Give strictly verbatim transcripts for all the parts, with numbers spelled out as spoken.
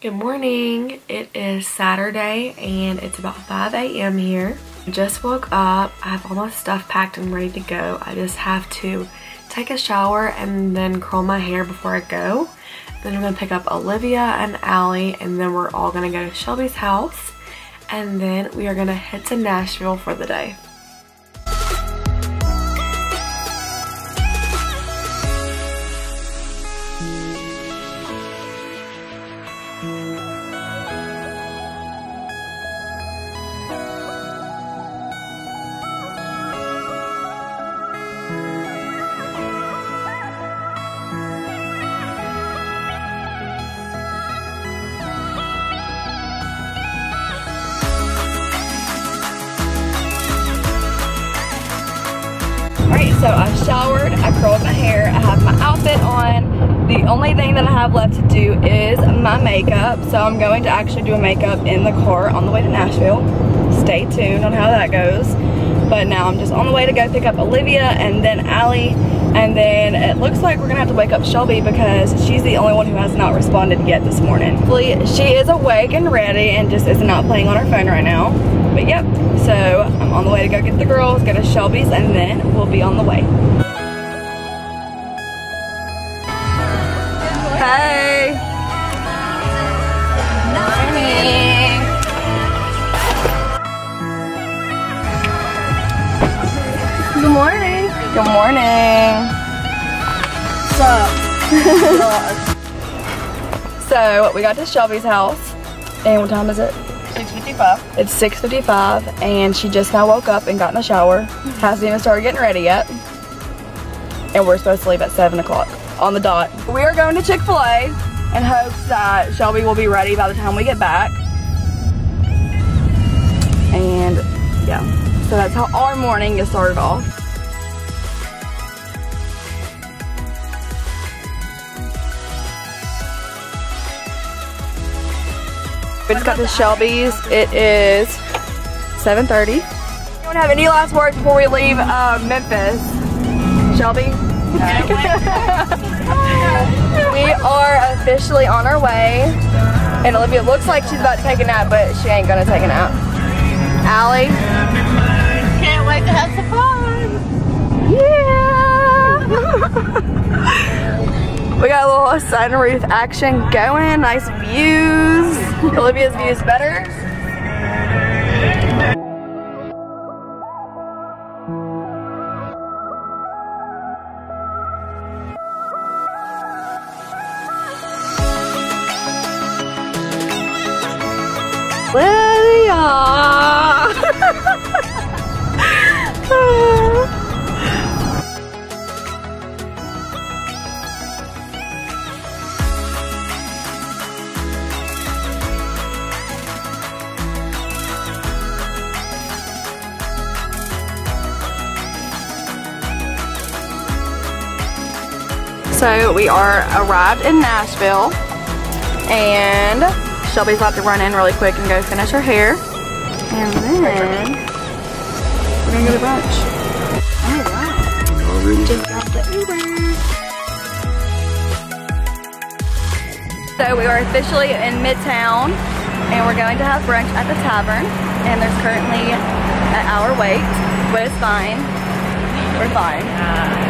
Good morning. It is Saturday and it's about five A M here. Just woke up. I have all my stuff packed and ready to go. I just have to take a shower and then curl my hair before I go. Then I'm gonna pick up Olivia and Allie, and then we're all gonna go to Shelby's house, and then we are gonna head to Nashville for the day. So I showered, I curled my hair, I have my outfit on. The only thing that I have left to do is my makeup. So I'm going to actually do a makeup in the car on the way to Nashville. Stay tuned on how that goes. But now I'm just on the way to go pick up Olivia and then Allie. And then it looks like we're gonna have to wake up Shelby because she's the only one who has not responded yet this morning. Hopefully she is awake and ready and just is not playing on her phone right now. But yep, so I'm on the way to go get the girls, go to Shelby's, and then we'll be on the way. Hey! Morning! Good morning! Good morning! What's up? So, we got to Shelby's house, and what time is it? six fifty-five. It's six fifty-five and she just now woke up and got in the shower. Hasn't even started getting ready yet. And we're supposed to leave at seven o'clock on the dot. We are going to Chick-fil-A in hopes that Shelby will be ready by the time we get back. And yeah, so that's how our morning is started off. We just got to Shelby's. It is seven thirty. Don't have any last words before we leave uh, Memphis. Shelby? No. We are officially on our way. And Olivia looks like she's about to take a nap, but she ain't gonna take a nap. Allie? Can't wait to have some fun. Yeah! We got a little sunroof action going. Nice views. Olivia's view is better. Olivia! So we are arrived in Nashville and Shelby's about to run in really quick and go finish her hair. And then we're gonna go to brunch. All right. We just got the Uber. So we are officially in Midtown and we're going to have brunch at the Tavern. And there's currently an hour wait, but it's fine. We're fine. Uh,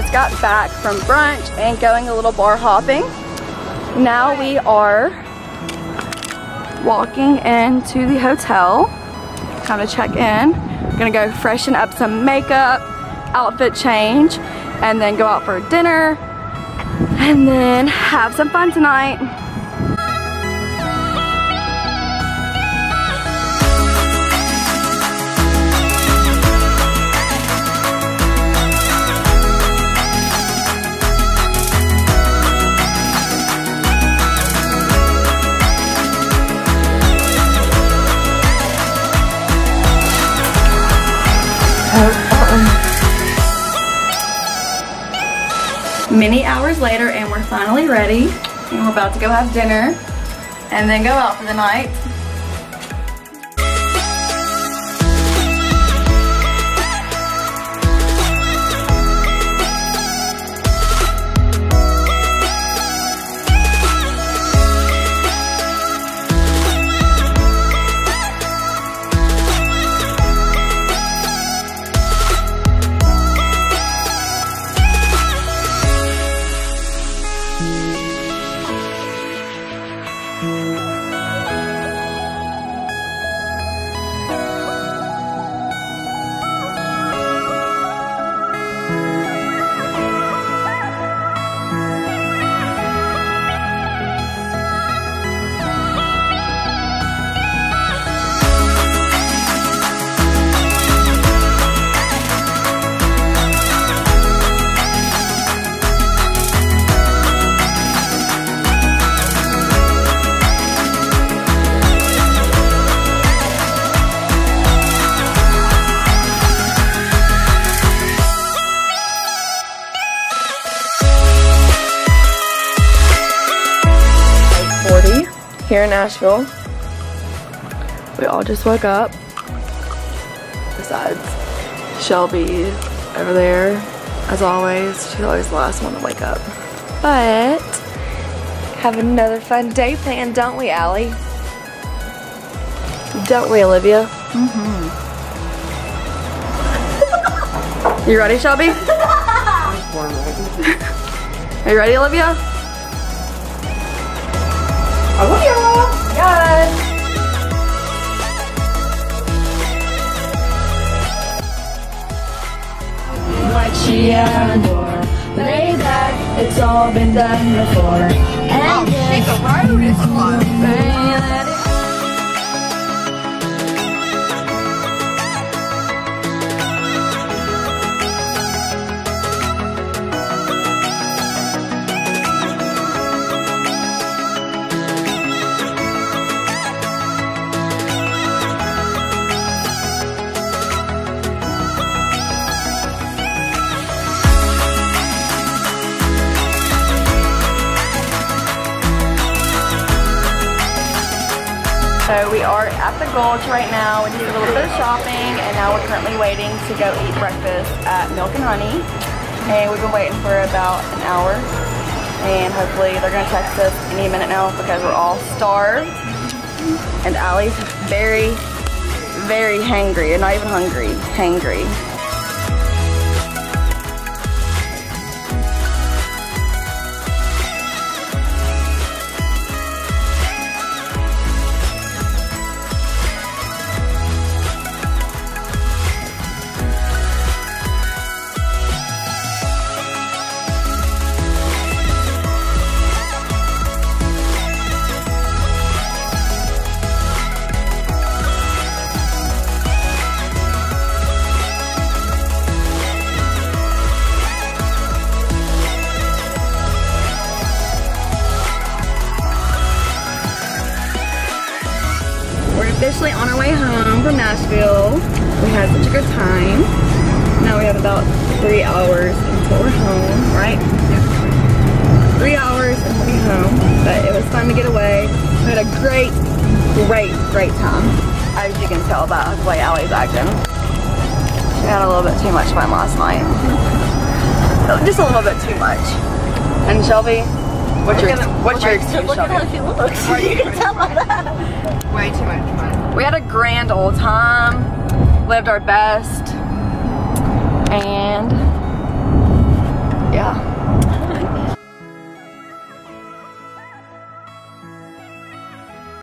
just got back from brunch and going a little bar hopping. Now we are walking into the hotel. Time to check in. We're gonna go freshen up some makeup, outfit change, and then go out for dinner and then have some fun tonight. Many hours later and we're finally ready and we're about to go have dinner and then go out for the night. Here in Nashville, we all just woke up, besides Shelby over there, as always. She's always the last one to wake up. But, have another fun day planned, don't we, Allie? Don't we, Olivia? Mm-hmm. You ready, Shelby? Are you ready, Olivia? Olivia! Yes! Like Shiandor, lay back, it's all been done before. And oh, shit, the road is closed. So we are at the Gulch right now. We did a little bit of shopping and now we're currently waiting to go eat breakfast at Milk and Honey. And we've been waiting for about an hour. And hopefully they're gonna text us any minute now because we're all starved. And Allie's very, very hangry. Not even hungry, hangry. Officially on our way home from Nashville. We had such a good time. Now we have about three hours until we're home, right? Yeah. Three hours and we'll be home. But it was fun to get away. We had a great, great, great time. As you can tell by the way Allie's acting. She had a little bit too much fun last night. Just a little bit too much. And Shelby, what's your, what's your excuse, Shelby? Look at how she looks. You can tell by that. Way too much fun. We had a grand old time, lived our best, and Yeah.